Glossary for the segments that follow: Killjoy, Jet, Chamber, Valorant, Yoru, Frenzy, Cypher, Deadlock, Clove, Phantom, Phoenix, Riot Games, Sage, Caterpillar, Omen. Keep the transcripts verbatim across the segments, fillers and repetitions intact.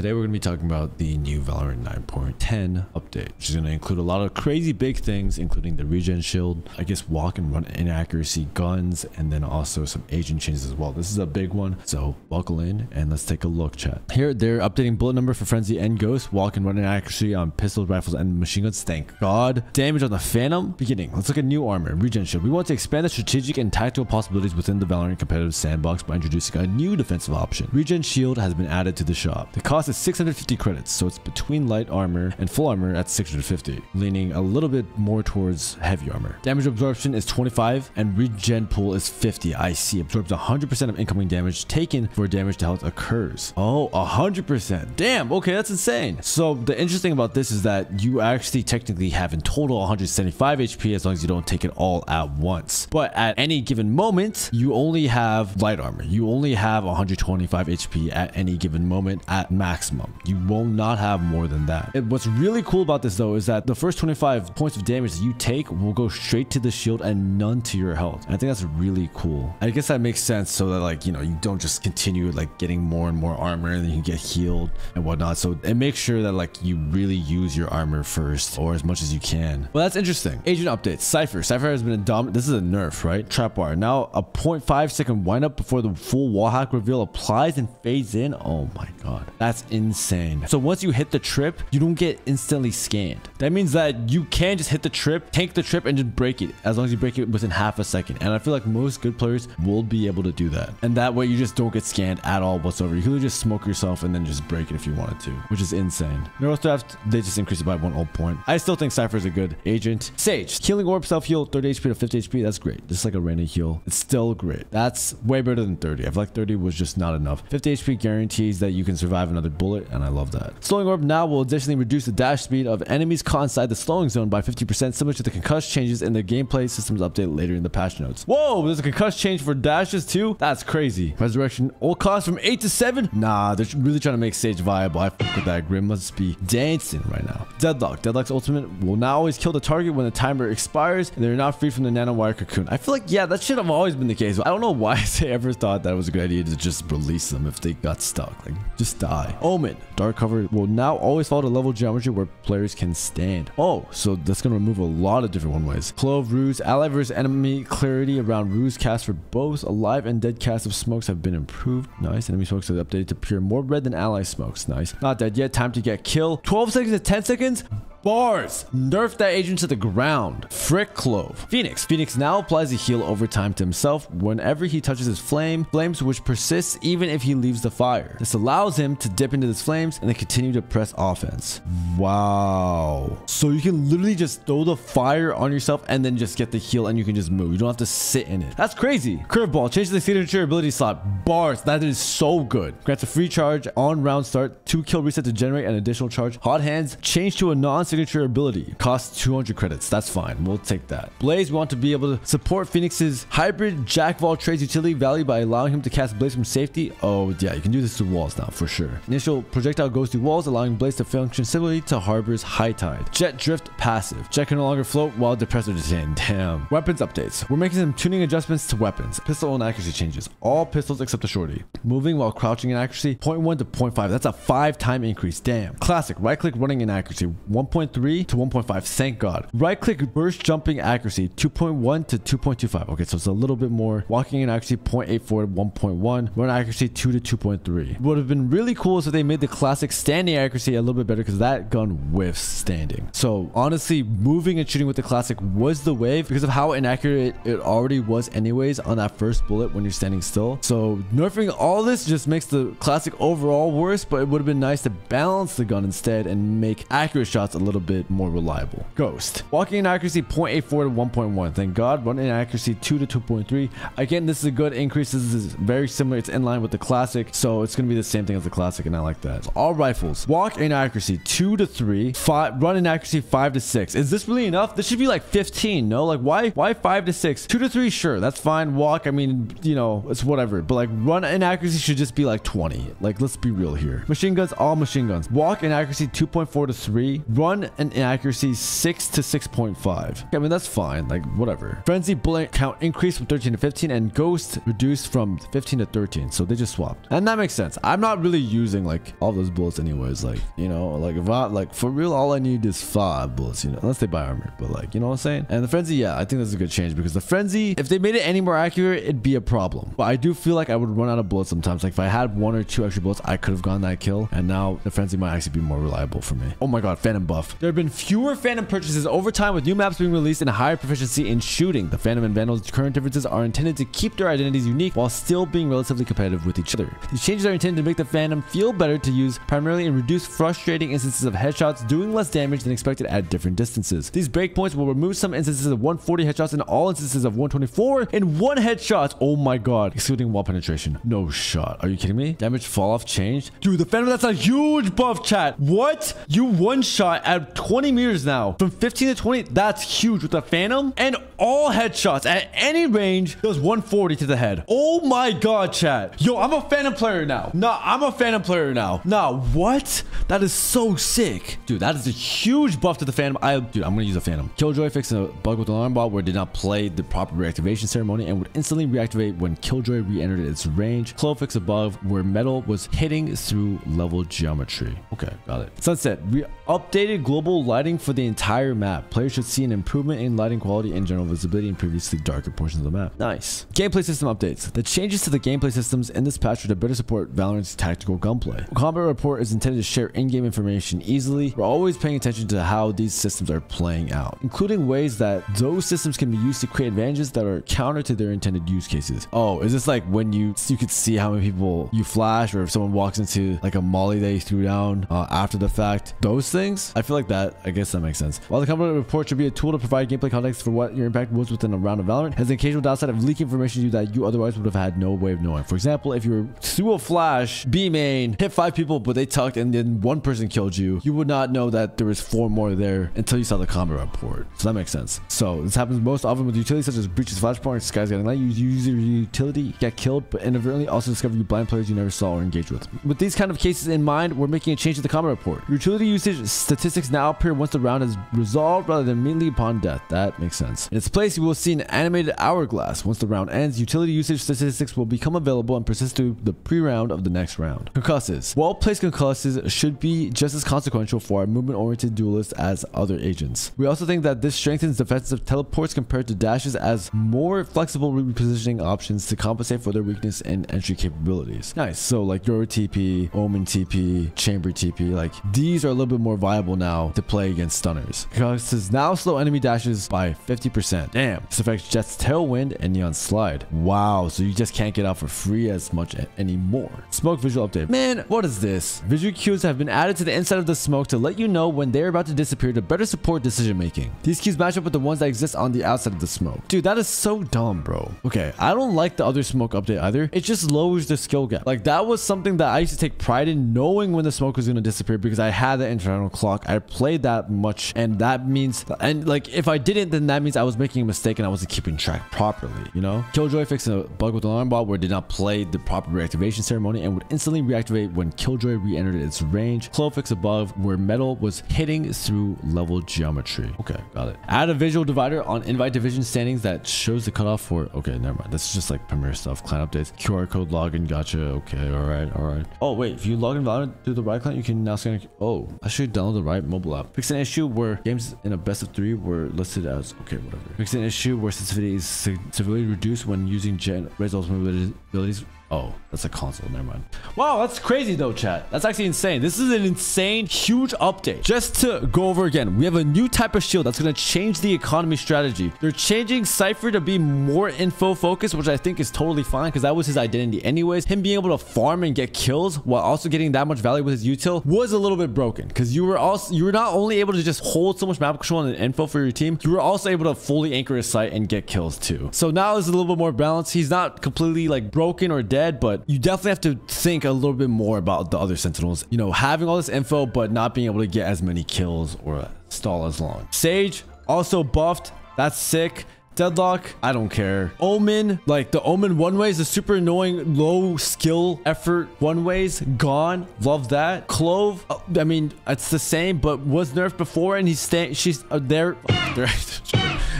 Today we're going to be talking about the new Valorant nine point ten update, which is going to include a lot of crazy big things, including the regen shield, I guess walk and run inaccuracy, guns, and then also some agent changes as well. This is a big one, so buckle in and let's take a look, chat. Here they're updating bullet number for Frenzy and Ghost, walk and run inaccuracy on pistols, rifles, and machine guns. Thank God. Damage on the Phantom. Beginning. Let's look at new armor, regen shield. We want to expand the strategic and tactical possibilities within the Valorant competitive sandbox by introducing a new defensive option. Regen shield has been added to the shop. The cost is six hundred fifty credits, so it's between light armor and full armor at six hundred fifty, leaning a little bit more towards heavy armor. Damage absorption is twenty-five and regen pool is fifty. I see. Absorbs one hundred percent of incoming damage taken where damage to health occurs. Oh, one hundred percent. Damn. Okay, that's insane. So the interesting about this is that you actually technically have in total one hundred seventy-five H P as long as you don't take it all at once. But at any given moment, you only have light armor. You only have one hundred twenty-five H P at any given moment at max. Maximum. You will not have more than that. And what's really cool about this though is that the first twenty-five points of damage that you take will go straight to the shield and none to your health. And I think that's really cool. I guess that makes sense so that, like, you know, you don't just continue like getting more and more armor and then you get healed and whatnot. So and make sure that like you really use your armor first or as much as you can. Well, that's interesting. Agent updates. Cypher. Cypher has been a dominant. This is a nerf, right? Trap bar. Now a zero point five second windup before the full wall hack reveal applies and fades in. Oh my God. That's insane. So once you hit the trip, you don't get instantly scanned. That means that you can just hit the trip, tank the trip, and just break it as long as you break it within half a second. And I feel like most good players will be able to do that. And that way you just don't get scanned at all whatsoever. You can just smoke yourself and then just break it if you wanted to, which is insane. Neural Theft, they just increased it by one old point. I still think Cypher is a good agent. Sage, healing orb, self heal, thirty H P to fifty H P. That's great. Just like a random heal. It's still great. That's way better than thirty. I feel like thirty was just not enough. fifty H P guarantees that you can survive another bullet, and I love that. Slowing orb now will additionally reduce the dash speed of enemies caught inside the slowing zone by fifty percent, similar to the concuss changes in the gameplay systems update later in the patch notes. Whoa, there's a concuss change for dashes too? That's crazy. Resurrection all cost from eight to seven? Nah, they're really trying to make Sage viable. I f*** with that. Grim must be dancing right now. Deadlock. Deadlock's ultimate will now always kill the target when the timer expires, and they're not free from the nanowire cocoon. I feel like, yeah, that should have always been the case. I don't know why they ever thought that it was a good idea to just release them if they got stuck. Like, just die. Omen. Dark cover will now always follow the level geometry where players can stand. Oh, so that's going to remove a lot of different one-ways. Clove, Ruse, Ally versus Enemy, Clarity around Ruse cast for both. Alive and dead cast of smokes have been improved. Nice. Enemy smokes have updated to appear more red than Ally smokes. Nice. Not dead yet. Time to get kill. twelve seconds to ten seconds. Bars. Nerf that agent to the ground. Frick Clove. Phoenix. Phoenix now applies a heal over time to himself whenever he touches his flame, flames which persists even if he leaves the fire. This allows him to dip into his flames and then continue to press offense. Wow. So you can literally just throw the fire on yourself and then just get the heal and you can just move. You don't have to sit in it. That's crazy. Curveball. Change the signature ability slot. Bars. That is so good. Grants a free charge on round start. Two kill reset to generate an additional charge. Hot hands. Change to a non signature ability. Costs two hundred credits. That's fine. We'll take that. Blaze. We want to be able to support Phoenix's hybrid jack of all trades utility value by allowing him to cast Blaze from safety. Oh yeah, you can do this to walls now for sure. Initial projectile goes through walls, allowing Blaze to function similarly to Harbor's High Tide. Jet drift passive. Jet can no longer float while depressed or detained. Damn. Weapons updates. We're making some tuning adjustments to weapons. Pistol inaccuracy changes. All pistols except the shorty. Moving while crouching inaccuracy. zero point one to zero point five. That's a five time increase. Damn. Classic. Right click running inaccuracy. one point three to one point five. Thank God. Right click burst jumping accuracy two point one to two point two five. Okay, so it's a little bit more. Walking inaccuracy zero point eight four to one point one. Run accuracy two to two point three. Would have been really cool if they made the classic standing accuracy a little bit better because that gun whiffs standing. So honestly, moving and shooting with the classic was the wave because of how inaccurate it already was anyways on that first bullet when you're standing still. So nerfing all this just makes the classic overall worse, but it would have been nice to balance the gun instead and make accurate shots a little bit more reliable. Ghost. Walking inaccuracy zero point eight four to one point one. Thank God. Run inaccuracy two to two point three. Again, this is a good increase. This is very similar. It's in line with the classic. So it's going to be the same thing as the classic and I like that. All rifles. Walk inaccuracy two to three. Five, run inaccuracy five to six. Is this really enough? This should be like fifteen, no? Like why why five to six? two to three, sure. That's fine. Walk, I mean, you know, it's whatever. But like run inaccuracy should just be like twenty. Like let's be real here. Machine guns, all machine guns. Walk inaccuracy two point four to three. Run one and inaccuracy six to six point five. I mean, that's fine, like whatever. Frenzy bullet count increased from thirteen to fifteen and Ghost reduced from fifteen to thirteen. So they just swapped. And that makes sense. I'm not really using like all those bullets anyways. Like, you know, like if I, like for real, all I need is five bullets, you know, unless they buy armor, but like, you know what I'm saying? And the Frenzy, yeah, I think that's a good change because the Frenzy, if they made it any more accurate, it'd be a problem. But I do feel like I would run out of bullets sometimes. Like if I had one or two extra bullets, I could have gotten that kill. And now the Frenzy might actually be more reliable for me. Oh my God, Phantom buff. There have been fewer Phantom purchases over time with new maps being released and higher proficiency in shooting. The Phantom and Vandal's current differences are intended to keep their identities unique while still being relatively competitive with each other. These changes are intended to make the Phantom feel better to use primarily and reduce frustrating instances of headshots doing less damage than expected at different distances. These breakpoints will remove some instances of one forty headshots and all instances of one twenty-four in one headshot. Oh my God, excluding wall penetration. No shot. Are you kidding me? Damage fall off changed? Dude, the Phantom, that's a huge buff, chat. What? You one shot at twenty meters now from fifteen to twenty. That's huge with the Phantom and all headshots at any range does one forty to the head. Oh my God, chat. Yo, I'm a Phantom player now. Nah, I'm a Phantom player now. Nah, what? That is so sick. Dude, that is a huge buff to the Phantom. I, dude, I'm gonna use a Phantom. Killjoy fixed a bug with alarm bot where it did not play the proper reactivation ceremony and would instantly reactivate when Killjoy re-entered its range. Clove fixed a bug where metal was hitting through level geometry. Okay, got it. Sunset. We updated global lighting for the entire map. Players should see an improvement in lighting quality and general visibility in previously darker portions of the map. Nice. Gameplay system updates. The changes to the gameplay systems in this patch are to better support Valorant's tactical gunplay. Combat report is intended to share in-game information easily. We're always paying attention to how these systems are playing out, including ways that those systems can be used to create advantages that are counter to their intended use cases. Oh, is this like when you you could see how many people you flash, or if someone walks into like a molly that you threw down uh, after the fact? Those things? I feel like that, I guess that makes sense. While the combat report should be a tool to provide gameplay context for what your impact was within a round of Valorant, has the occasional downside of leaking information to you that you otherwise would have had no way of knowing. For example, if you were through a flash, B main, hit five people, but they tucked and then one person killed you, you would not know that there was four more there until you saw the combat report. So that makes sense. So this happens most often with utilities such as breaches, flashpoint, skies getting light. You use your utility, get killed, but inadvertently also discover you blind players you never saw or engaged with. With these kind of cases in mind, we're making a change to the combat report. Utility usage statistics now appear once the round is resolved rather than immediately upon death. That makes sense. In its place, you will see an animated hourglass. Once the round ends, utility usage statistics will become available and persist through the pre-round of the next round. Concusses. Well-placed concusses should be just as consequential for our movement-oriented duelists as other agents. We also think that this strengthens defensive teleports compared to dashes as more flexible repositioning options to compensate for their weakness in entry capabilities. Nice. So like Yoru T P, Omen T P, Chamber T P, like these are a little bit more viable now to play against stunners. Concusses now slow enemy dashes by fifty percent. Damn. This affects Jet's Tailwind and Neon's Slide. Wow. So you just can't get out for free as much anymore. Smoke visual update. Man, what is this? Visual cues have been added to the inside of the smoke to let you know when they're about to disappear to better support decision making. These cues match up with the ones that exist on the outside of the smoke. Dude, that is so dumb, bro. Okay, I don't like the other smoke update either. It just lowers the skill gap. Like that was something that I used to take pride in, knowing when the smoke was going to disappear because I had the internal clock. I played that much, and that means, and like if I didn't, then that means I was making a mistake and I wasn't keeping track properly, you know? Killjoy fixed a bug with alarm bot where it did not play the proper reactivation ceremony and would instantly reactivate when Killjoy re-entered its range. Clove fixed a bug where metal was hitting through level geometry. Okay, got it. Add a visual divider on invite division standings that shows the cutoff for, okay, never mind. That's just like Premier stuff, clan updates, Q R code login, gotcha. Okay, all right, all right. Oh wait, if you log in Valorant through the Riot client, you can now scan. Oh, I should download the Riot mobile app. Fix an issue where games in a best of three were listed as, okay, whatever. Fix an issue where sensitivity is severely reduced when using Gen Red's ultimate abilities. Oh, that's a console. Never mind. Wow, that's crazy though, chat. That's actually insane. This is an insane, huge update. Just to go over again, we have a new type of shield that's going to change the economy strategy. They're changing Cypher to be more info focused, which I think is totally fine because that was his identity anyways. Him being able to farm and get kills while also getting that much value with his util was a little bit broken because you were also you were not only able to just hold so much map control and info for your team, you were also able to fully anchor his sight and get kills too. So now it's a little bit more balanced. He's not completely like broken or dead, but you definitely have to think a little bit more about the other sentinels, you know, having all this info but not being able to get as many kills or stall as long. Sage also buffed. That's sick. Deadlock, I don't care. Omen, like the Omen one ways, the super annoying low skill effort one ways, gone. Love that. Clove, uh, I mean, it's the same, but was nerfed before, and he's staying. She's uh, there. Oh, there.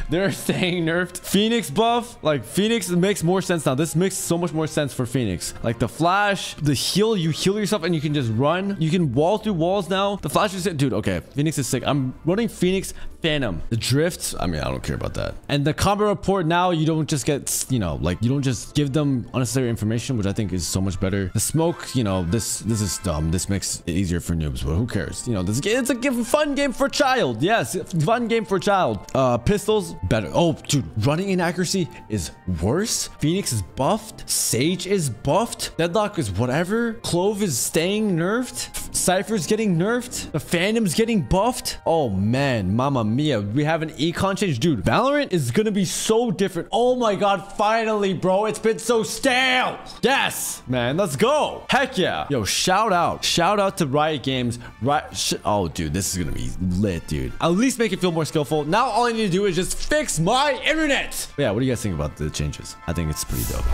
They're staying nerfed. Phoenix buff, like Phoenix makes more sense now. This makes so much more sense for Phoenix. Like the flash, the heal, you heal yourself and you can just run. You can wall through walls now. The flash is, dude, okay. Phoenix is sick. I'm running Phoenix, Phantom. The drifts, I mean, I don't care about that. And the combat report now, you don't just get, you know, like you don't just give them unnecessary information, which I think is so much better. The smoke, you know, this this is dumb. This makes it easier for noobs, but who cares? You know, this it's a fun game for a child. Yes, fun game for a child. Uh, pistols. Better. Oh, dude, running inaccuracy is worse. Phoenix is buffed. Sage is buffed. Deadlock is whatever. Clove is staying nerfed. Cypher's getting nerfed. The Phantom's getting buffed. Oh, man. Mama mia. We have an econ change. Dude, Valorant is going to be so different. Oh, my God. Finally, bro. It's been so stale. Yes, man. Let's go. Heck yeah. Yo, shout out. Shout out to Riot Games. Riot sh oh, dude, this is going to be lit, dude. At least make it feel more skillful. Now, all I need to do is just fix my internet. But yeah, what do you guys think about the changes? I think it's pretty dope.